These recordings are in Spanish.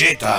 cheta.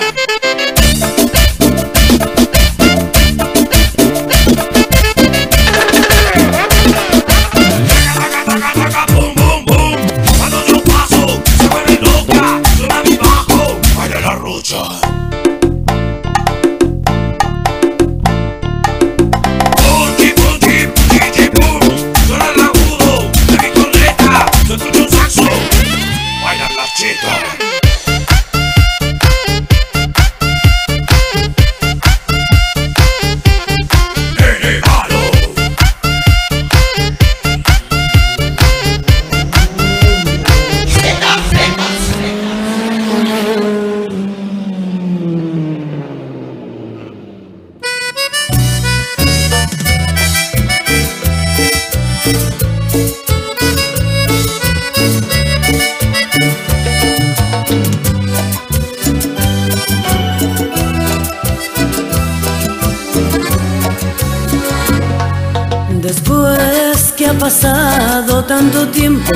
Después que ha pasado tanto tiempo,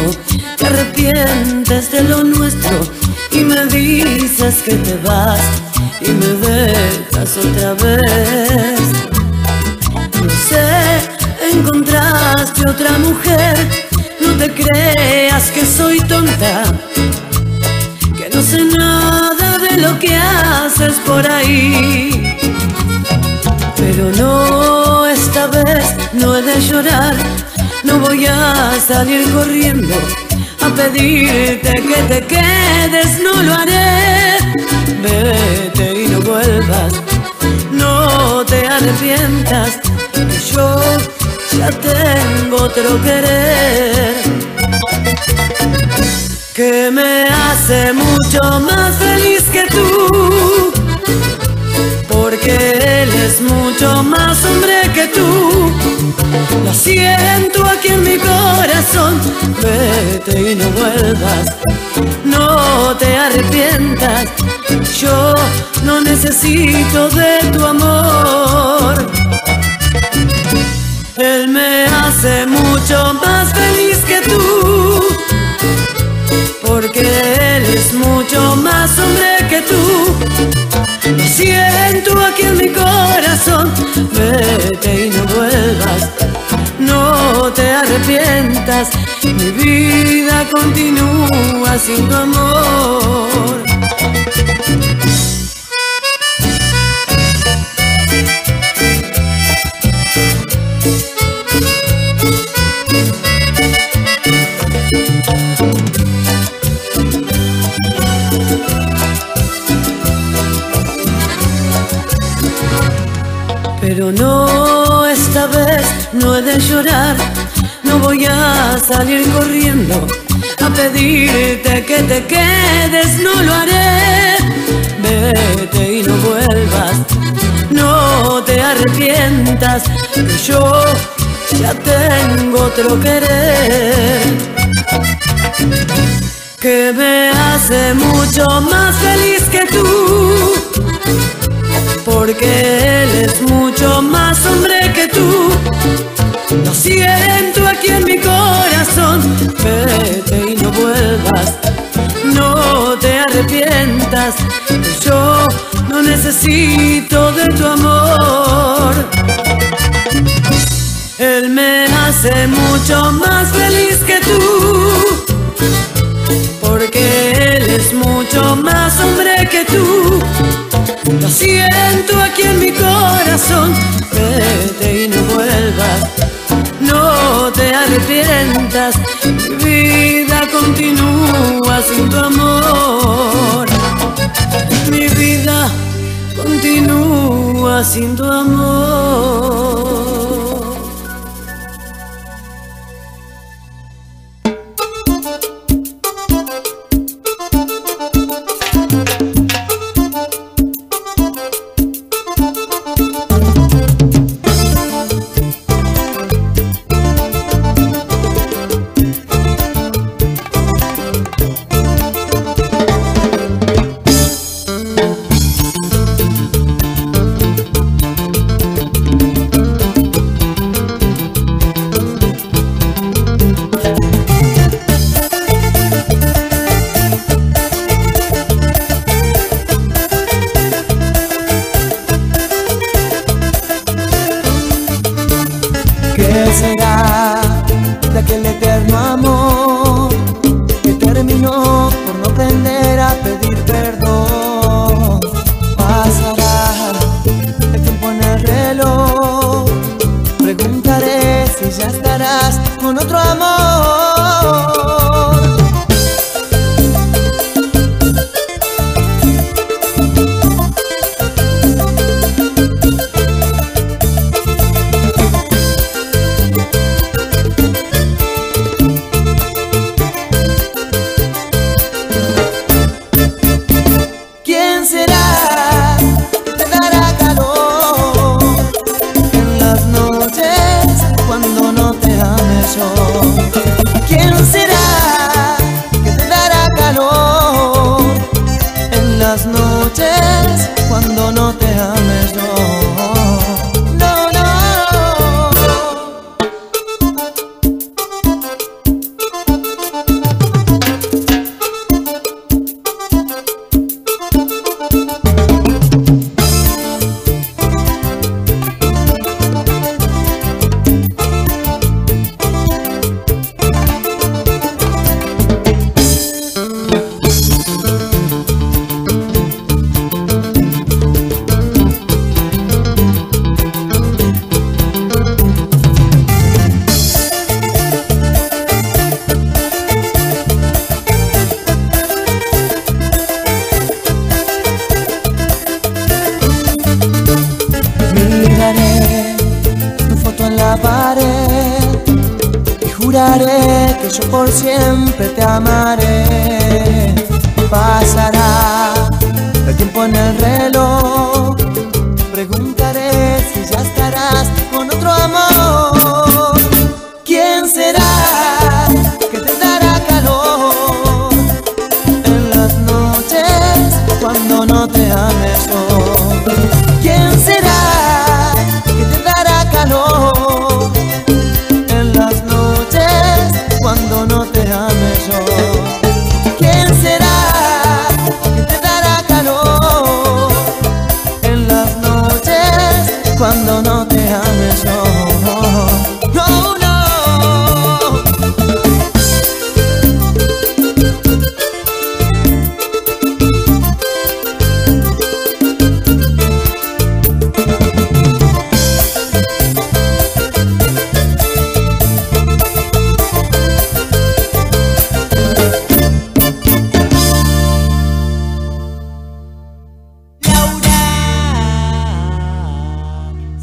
te arrepientes de lo nuestro y me dices que te vas y me dejas otra vez. No sé, encontraste otra mujer, no te creas que soy tonta, que no sé nada de lo que haces por ahí. Pero no, esta vez no he de llorar, no voy a salir corriendo a pedirte que te quedes, no lo haré. Vete y no vuelvas, no te arrepientas, que yo ya tengo otro querer que me hace mucho más feliz que tú, porque él es mucho más hombre que tú. Lo siento aquí en mi corazón, vete y no vuelvas, no te arrepientas, yo no necesito de tu amor. Él me hace mucho más feliz que tú, porque él es mucho más hombre que tú. Lo siento aquí en mi corazón, vete y no vuelvas, no te arrepientas, mi vida continúa sin tu amor. Pero no, esta vez no he de llorar, no voy a salir corriendo a pedirte que te quedes, no lo haré. Vete y no vuelvas, no te arrepientas, que yo ya tengo otro querer que me hace mucho más feliz que tú, porque él es mucho más hombre que tú. Lo siento aquí en mi corazón, vete y no vuelvas, no te arrepientas, yo no necesito de tu amor. Él me hace mucho más feliz que tú, porque él es mucho más hombre que tú. Lo siento aquí en mi corazón, vete y no vuelvas, no te arrepientas, mi vida continúa sin tu amor. Mi vida continúa sin tu amor. por siempre te amaré. Pasará el tiempo en el reloj, preguntaré si ya estarás con otro amor. ¿Quién será que te dará calor en las noches cuando no te ame yo? ¿Quién será que te dará calor en las noches cuando no te ame yo? Cuando no te ame yo, no, no.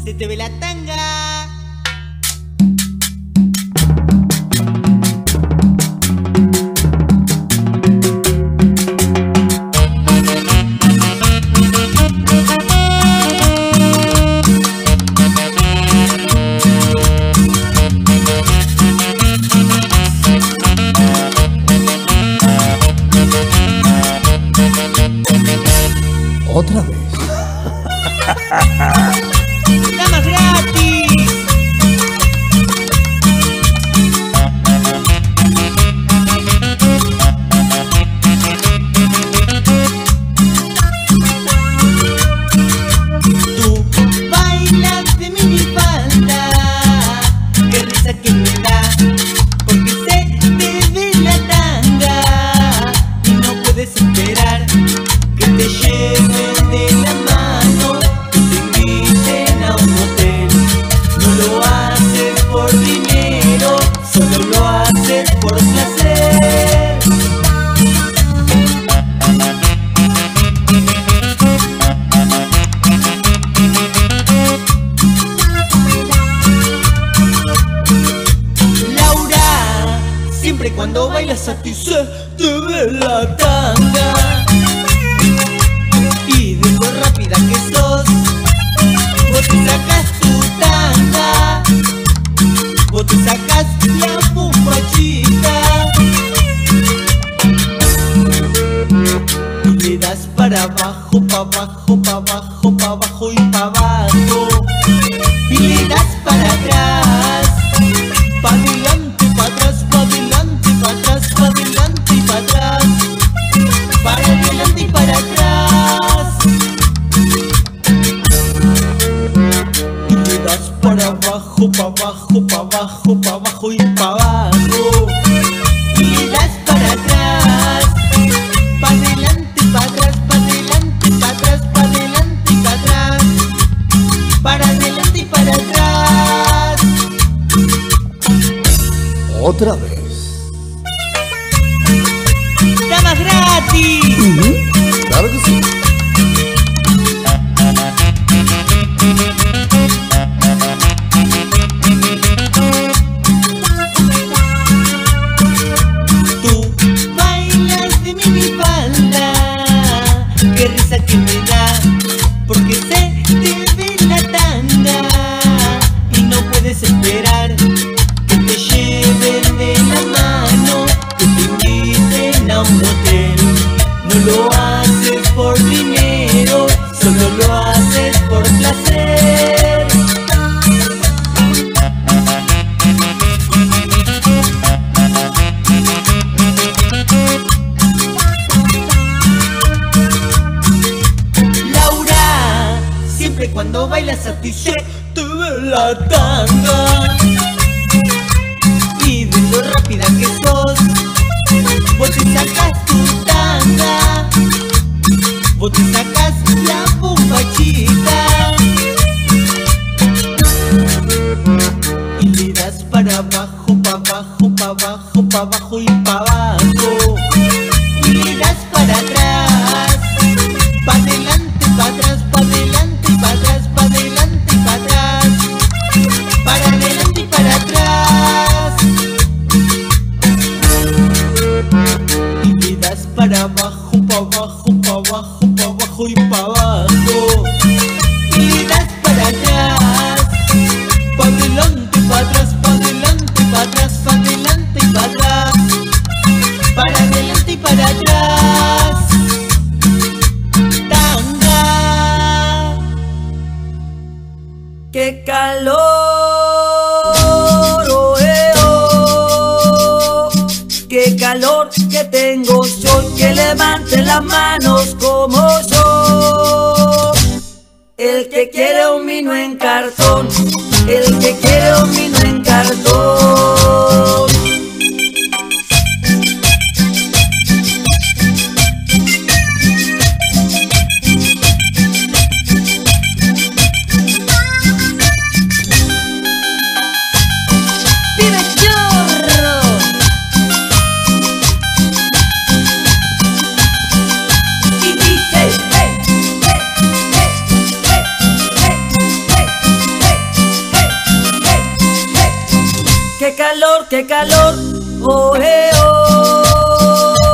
Se te ve la tanga. Otra vez. Cuando bailas a ti se te ve la tanga, y de lo rápida que sos, vos te sacas tu tanga, vos te sacas la pupachita y le das para abajo, pa' abajo, pa' abajo, pa' abajo y pa' abajo, y le das para atrás, pa' adelante, pa' atrás, pa' adelante, para atrás, para adelante y para atrás, para adelante y para atrás, y le das para abajo, para abajo, para abajo, para abajo y para abajo, y le das para atrás, para adelante y para atrás, para adelante y para atrás, para adelante y para atrás, para adelante y para atrás. Otra vez. Claro que sí. Tú bailas de mi falda, qué risa que me da, porque se te ve la tanga y no puedes esperar que te lleven de la mano, que te inviten a un hotel. No lo haces por dinero, solo lo haces por placer. Laura, siempre cuando bailas a ti se te ve la tanga, y de lo rápida que sos, vos te sacas tu tanga, vos te sacas la pupachita y le das para abajo, pa' abajo, pa' abajo, pa' abajo y pa' abajo, y le das para atrás, pa' adelante, pa' atrás, pa' adelante, pa' atrás, pa' adelante, pa' atrás, para adelante y para atrás. este calor que tengo yo, que levante las manos como yo. El que quiere un vino en cartón, el que quiere un vino en cartón. Qué calor, oh, oh,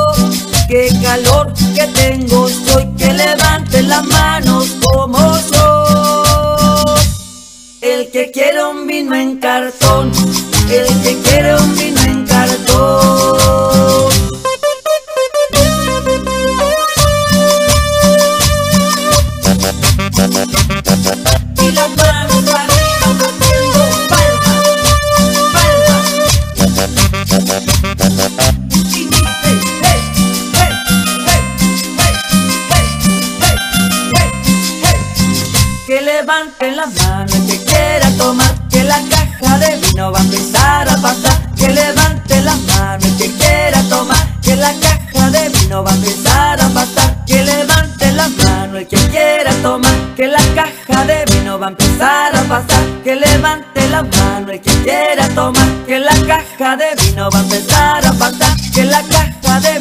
qué calor que tengo yo, que levante las manos como yo. El que quiere un vino en cartón, el que quiere un vino en cartón. Y las manos arriba batiendo palmas. Que levanten las manos el que quiera tomar, que la caja de vino va a empezar a pasar. Que levanten las manos el que quiera tomar, que la caja de vino va a empezar a pasar. Que levanten las manos el que quiera tomar, que la caja de vino va a empezar a pasar. Que levante la mano el que quiera tomar, que la caja de vino va a empezar a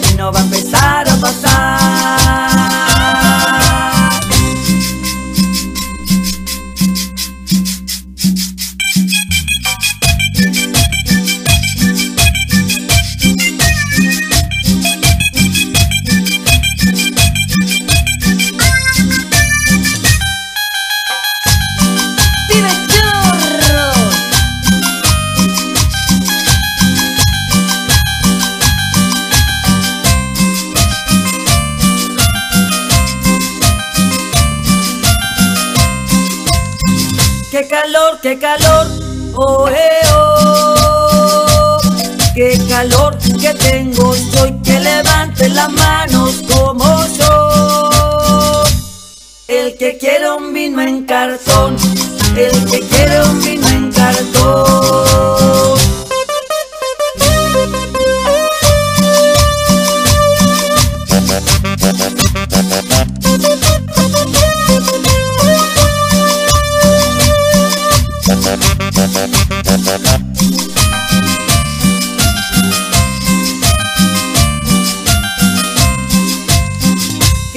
pasar, que la caja de vino va a empezar a pasar. Qué calor, oh, oh, qué calor que tengo yo, que levante las manos como yo. El que quiere un vino en cartón, el que quiere un vino en cartón.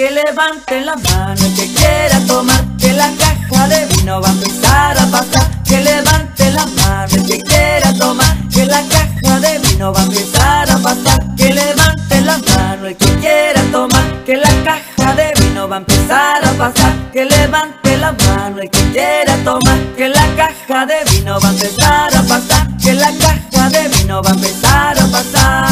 Que levanten las manos el que quiera tomar, que la caja de vino va a empezar a pasar. Que levanten las manos el que quiera tomar, que la caja de vino va a empezar a pasar. Que levanten las manos el que quiera tomar, que la caja de vino va a empezar a pasar. Que levante las manos el que quiera tomar, que la caja de vino va a empezar a pasar. Que la caja de vino va a empezar a pasar.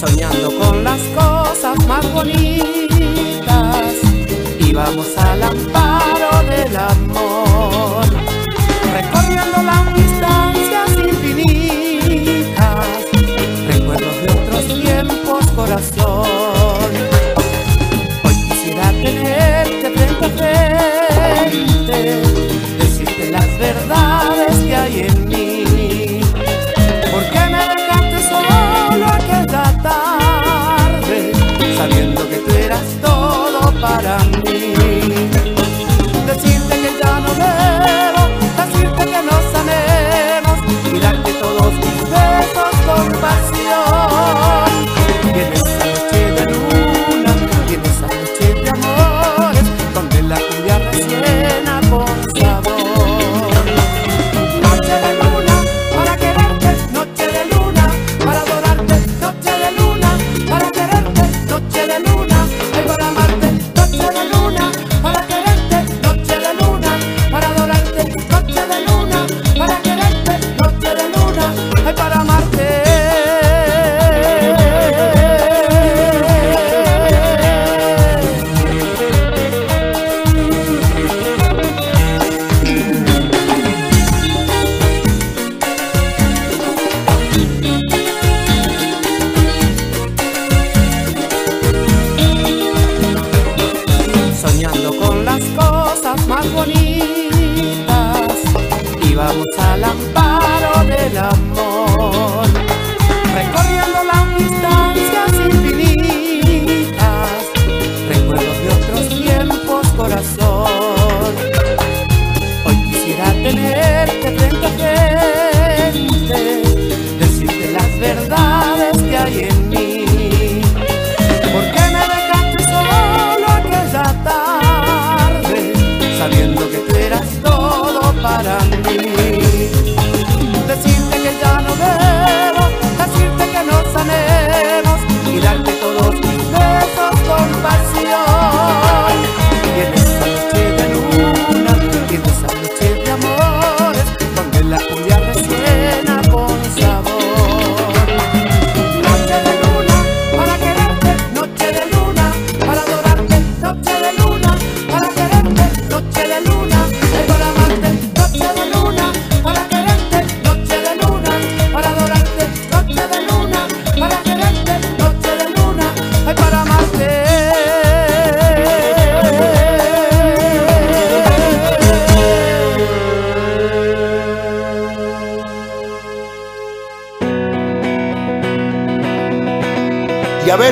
Soñando con las cosas más bonitas, íbamos al amparo del amor, recorriendo las distancias infinitas, recuerdos de otros tiempos, corazón. Hoy quisiera tenerte frente a frente, decirte las verdades que hay en mí. ¿Por qué me dejaste solo aquella tarde, sabiendo que tú eras todo para mí? Decirte que ya no veo, decirte que nos amemos, y darte todos mis besos con pasión. Y en esa noche de luna, y en esa noche de amores, donde la lluvia rellena con sabor. Noche de luna, para quererte, noche de luna, para adorarte, noche de luna, para quererte, noche de luna, para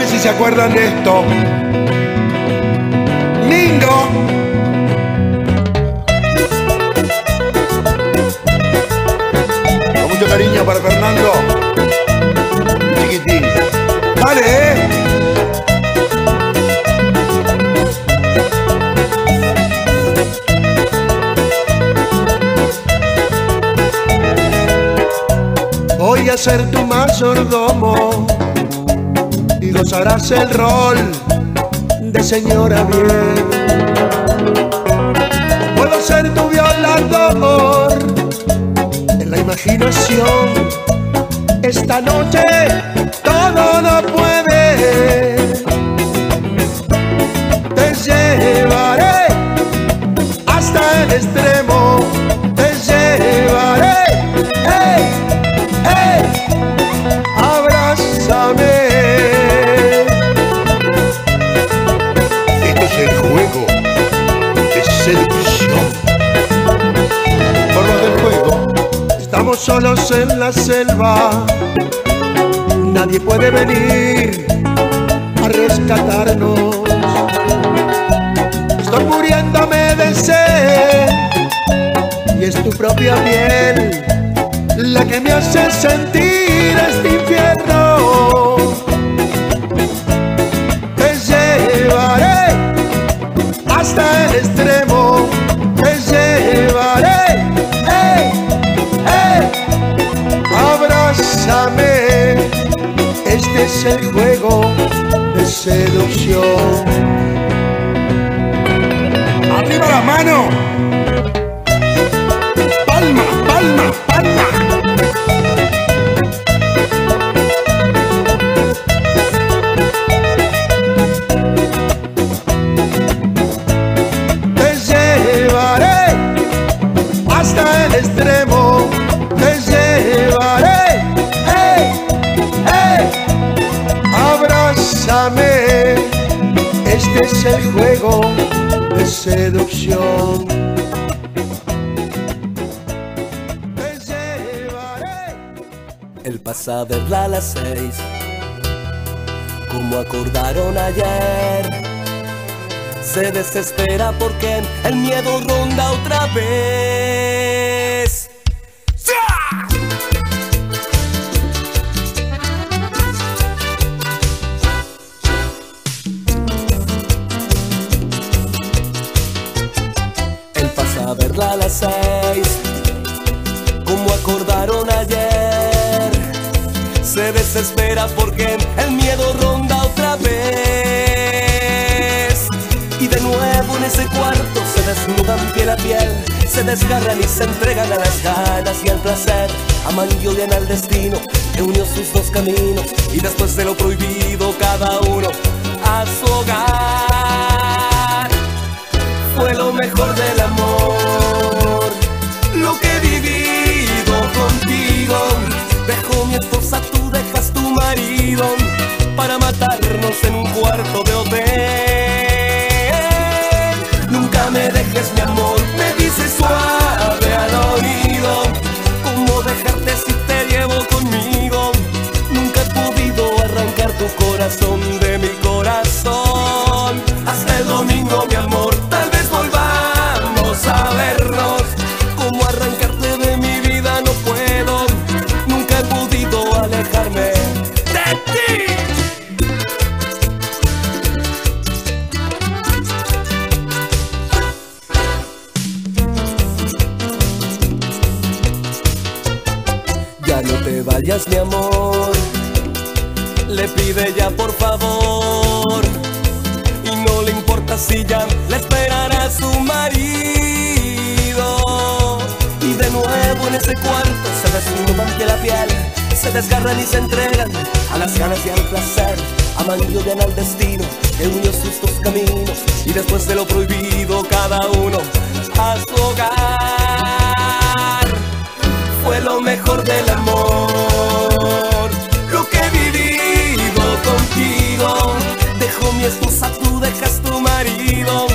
ver si se acuerdan de esto. Mingo. Cariño para Fernando, chiquitín, dale, Voy a ser tu mayordomo y gozarás el rol de señora bien. Puedo ser tu violador. La imaginación, esta noche todo lo puede. Te llevaré hasta el extremo, te llevaré, hey, hey, abrázame. Este es el juego de seducción. Estamos solos en la selva, nadie puede venir a rescatarnos. Estoy muriéndome de sed y es tu propia piel la que me hace sentir este infierno. Te llevaré hasta el extremo, te llevaré, hey. Abrázame, este es el juego de seducción. ¡Arriba la mano! ¡Palma, palma, palma! Te llevaré hasta el extremo, te llevaré. Este es el juego de seducción. El pasado es a las 6, como acordaron ayer. Se desespera porque el miedo ronda otra vez. A las 6, como acordaron ayer, se desespera porque el miedo ronda otra vez. Y de nuevo en ese cuarto se desnudan piel a piel, se desgarran y se entregan a las ganas y al placer. Aman y odian al destino que unió sus dos caminos, y después de lo prohibido cada uno a su hogar. Fue lo mejor del amor, lo que he vivido contigo. Dejo mi esposa, tú dejas tu marido, para matarnos en un cuarto de hotel. Nunca me dejes, mi amor, me dices suave al oído. ¿Cómo dejarte si te llevo conmigo? Nunca he podido arrancar tu corazón de mi corazón. Hasta el domingo, mi amor, tal vez volvamos a vernos. Como arrancarte de mi vida no puedo, nunca he podido alejarme de ti. Ya no te vayas, mi amor, le pide ya por favor. Y no le importa si ya le esperará a su marido. Y de nuevo en ese cuarto se desnudan de la piel, se desgarran y se entregan a las ganas y al placer. Aman y odian al destino que unió sus dos caminos, y después de lo prohibido cada uno a su hogar. Fue lo mejor del amor, lo que he vivido contigo. Dejo mi esposa, tú dejas tu marido,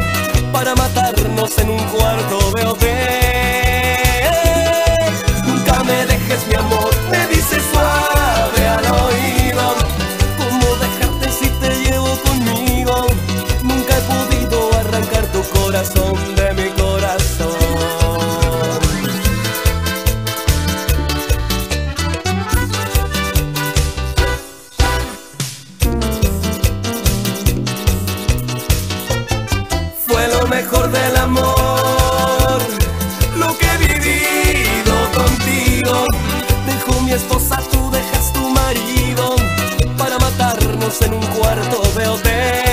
para matarnos en un cuarto de hotel. Nunca me dejes, mi amor, me dices suave al oído. ¿Cómo dejarte si te mejor del amor. Lo que he vivido contigo, dejó mi esposa, tú dejas tu marido, para matarnos en un cuarto de hotel.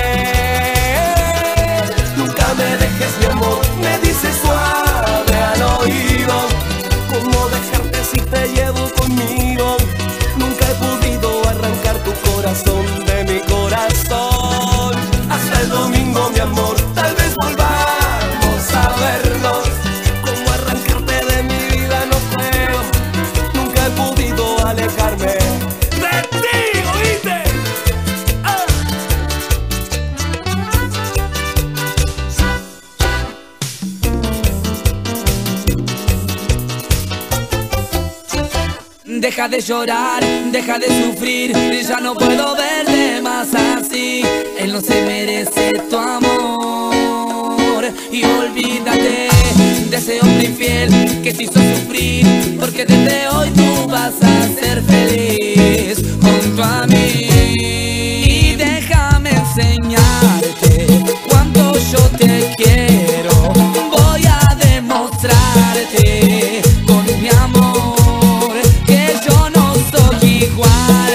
Nunca me dejes, mi amor, me dices suave al oído. ¿Cómo dejarte si te llevo conmigo? Nunca he podido arrancar tu corazón de mi corazón. Hasta el domingo, mi amor, tal vez volvamos a vernos. ¿Cómo arrancarte de mi vida? No creo. Nunca he podido alejarme de ti, ¿oíste? Ah. Deja de llorar, deja de sufrir, ya no puedo verte más así. Él no se merece tu amor y olvídate de ese hombre infiel que te hizo sufrir, porque desde hoy tú vas a ser feliz junto a mí. Y déjame enseñarte cuánto yo te quiero, voy a demostrarte con mi amor que yo no soy igual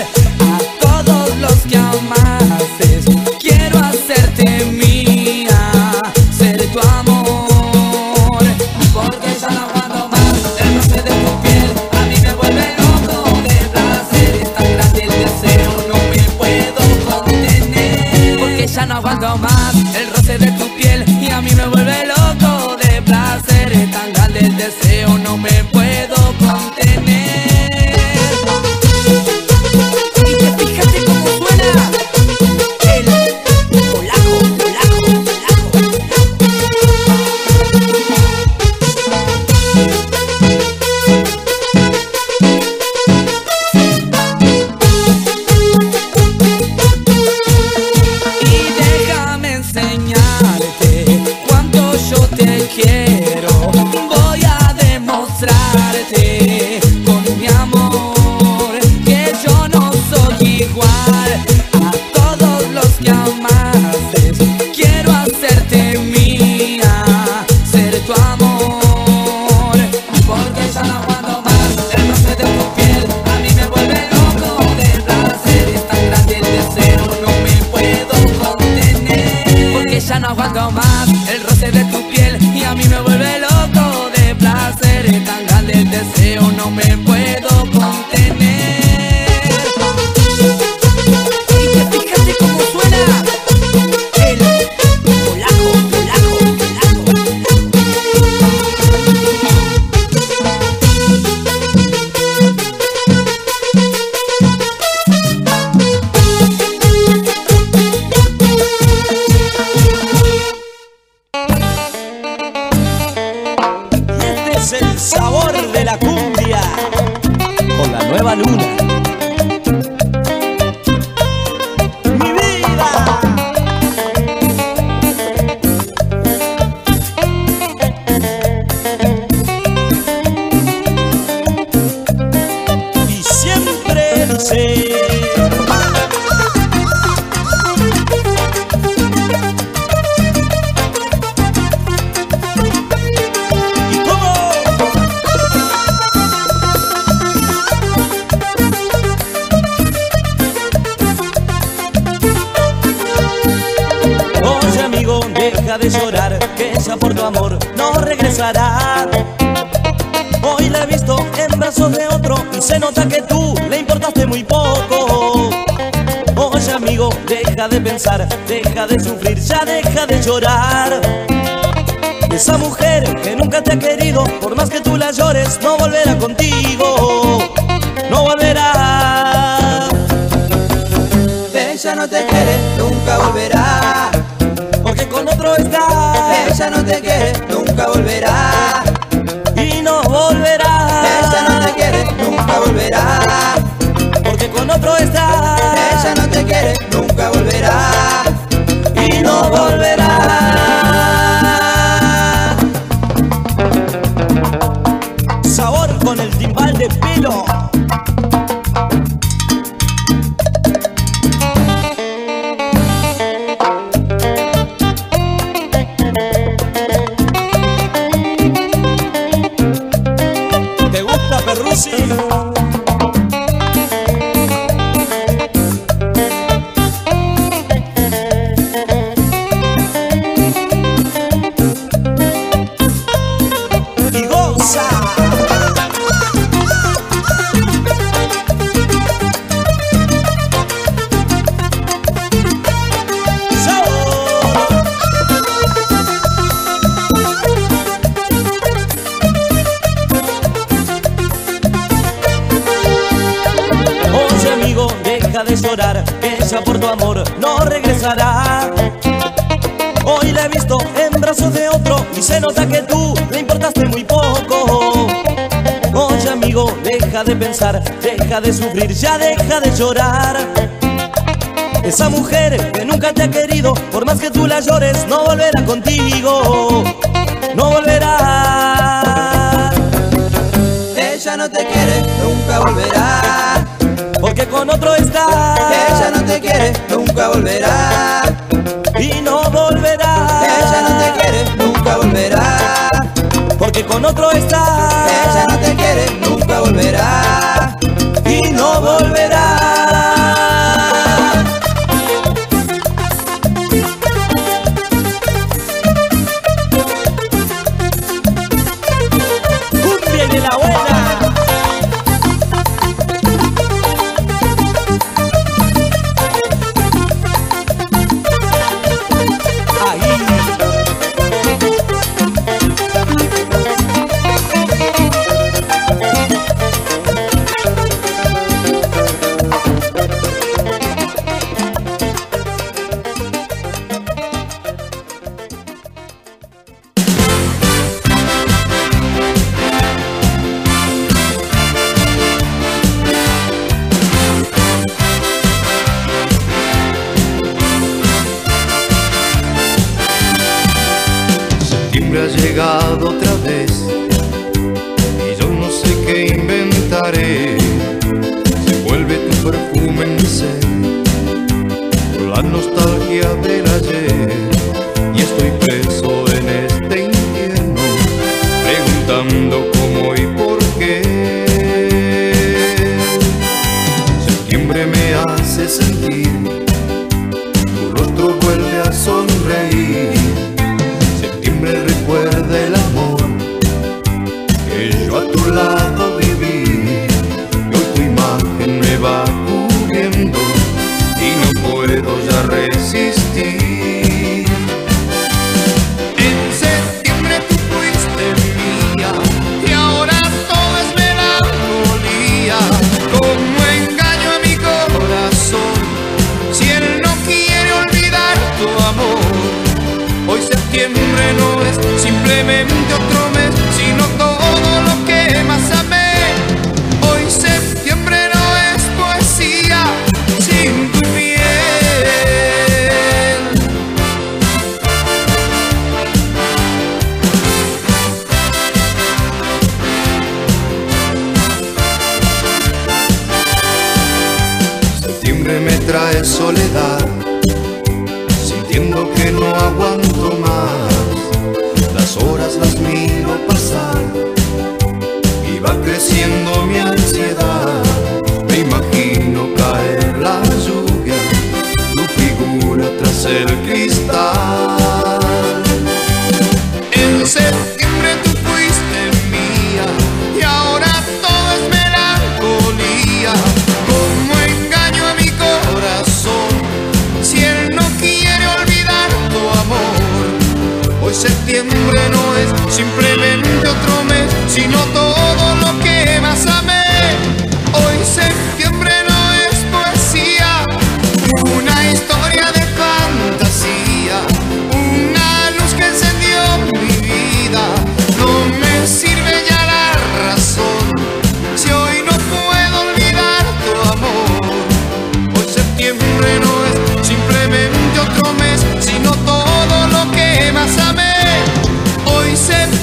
a todos los que amaste. Quiero hacerte mía, ser tu amor, porque ya no aguanto más el roce de tu piel. A mí me vuelve loco de placer, es tan grande el deseo, no me puedo contener. Porque ya no aguanto más el roce de tu piel, y a mí me vuelve loco de placer, es tan grande el deseo, no me puedo contener. Y te fíjate cómo suena el polaco, polaco, polaco. Y déjame enseñarte cuánto yo te quiero, voy a demostrarte con mi amor que yo no soy igual a todos los que amaste. Quiero hacerte mía, ser tu amor, porque ya no aguanto más el roce de tu piel. A mí me vuelve loco de placer, es tan grande el deseo, no me puedo contener. Porque ya no aguanto más el roce de tu piel, y a mí me vuelve loco de placer, es tan grande el deseo, no me puedo contener. Y te fíjate cómo suena el polaco, polaco, polaco. Este es el sabor de la cumbia con la nueva luna. Mi vida, y siempre dice y cómo. Oye amigo, deja de llorar, que ella por tu amor no regresará. Hoy la he visto en brazos de otro y se nota que tú le importaste muy poco. Oye amigo, deja de pensar, deja de sufrir, ya deja de llorar. Esa mujer que nunca te ha querido, por más que tú la llores, no volverá contigo, no volverá. Ella no te quiere, nunca volverá. Porque con otro está, Ella no te quiere, nunca volverá. y no volverá. Ella no te quiere, nunca volverá. Porque con otro está, Ella no te quiere, nunca volverá. y no volverá. Sabor con el timbal de pelo. llorar, que ella por tu amor no regresará. Hoy la he visto en brazos de otro y se nota que tú le importaste muy poco. Oye amigo, deja de pensar, deja de sufrir, ya deja de llorar. Esa mujer que nunca te ha querido, por más que tú la llores, no volverá contigo, no volverá. Ella no te quiere, nunca volverá, porque con otro está. Ella no te quiere, nunca volverá, y no volverá. Ella no te quiere, nunca volverá, porque con otro está. Ella no te quiere, nunca volverá, y no volverá.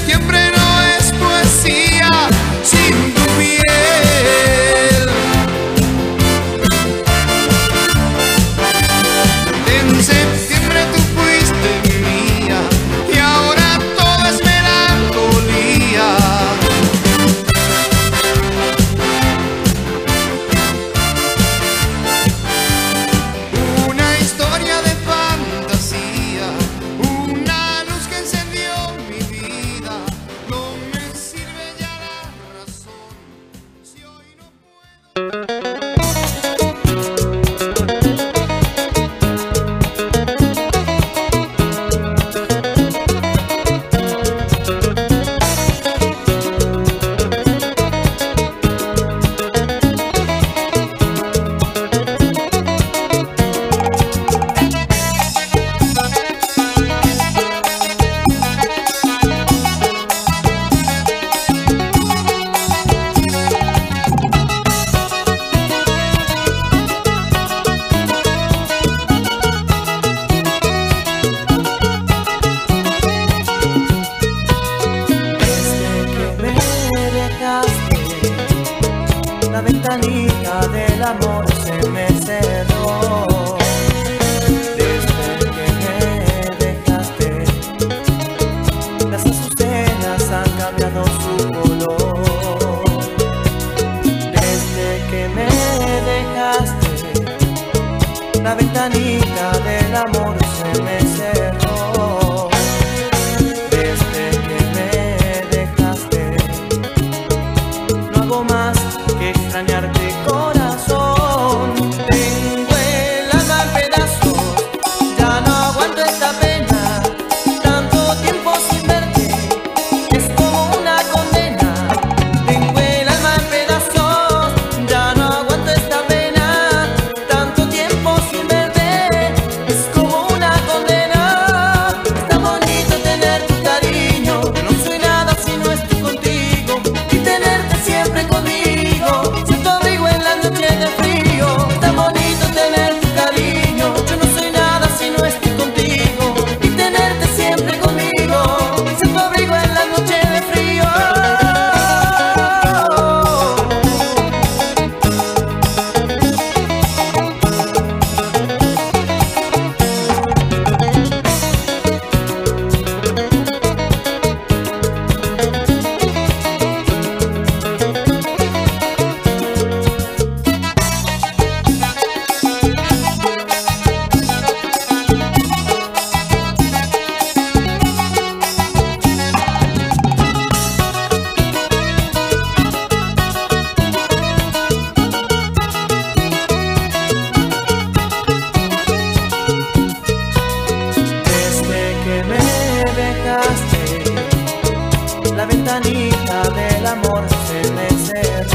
Siempre dejaste, la ventanita del amor se me cerró.